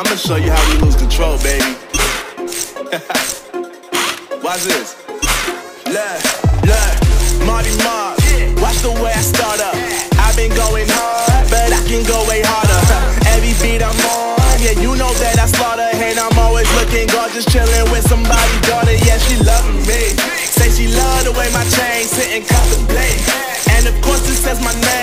I'ma show you how we lose control, baby. Watch this. Look, look, Marty Marks. Watch the way I start up. I've been going hard, but I can go way harder. Every beat I'm on, yeah, you know that I slaughter. And I'm always looking gorgeous, chilling with somebody's daughter. Yeah, she loving me. Say she love the way my chain sitting, cop the blade. And of course it says my name.